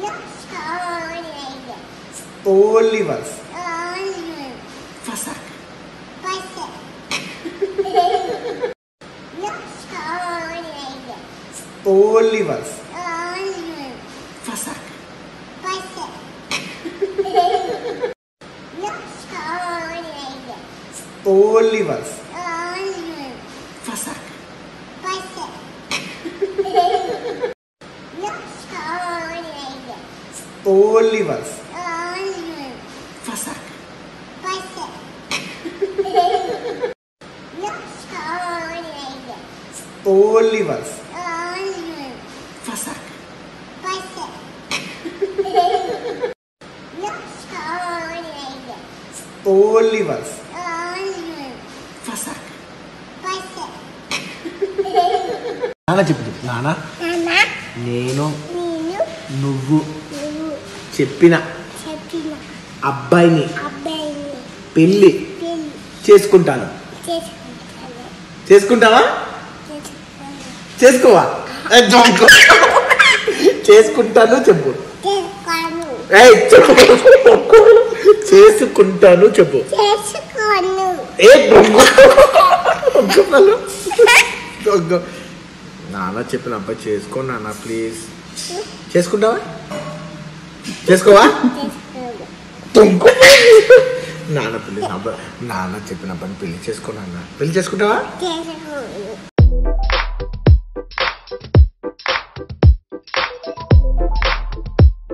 No, only like this. Only once. Only once. FASAK. FASAK. No, only like this. Only once. Only once. FASAK. FASAK. No, only like this. Only once. Only once. FASAK. FASAK. Only once. Only once. FASAK. FASAK. No, only like this. Only once. Only once. FASAK. FASAK. No, only like this. Only once. Only once. FASAK. FASAK. Nana cheppu. Nana. Nana. Nenu. Nenu. Nuvvu. Cheppina Abbayni Pelli Chesukuntanu Chesukuntava Cheskova Chesukuntanu cheppu Chesukuntanu cheppu Cheskonu ఏ దొంగ దొంగ నాన్న చెప్పిన అబ్బాయి చేసుకో నాన్న ప్లీజ్ చేసుకుంటావా చేసుకోవా నాన్న పెళ్లి నాన్న చెప్పిన పని పెళ్లి చేసుకో నాన్న పెళ్లి చేసుకుంటావా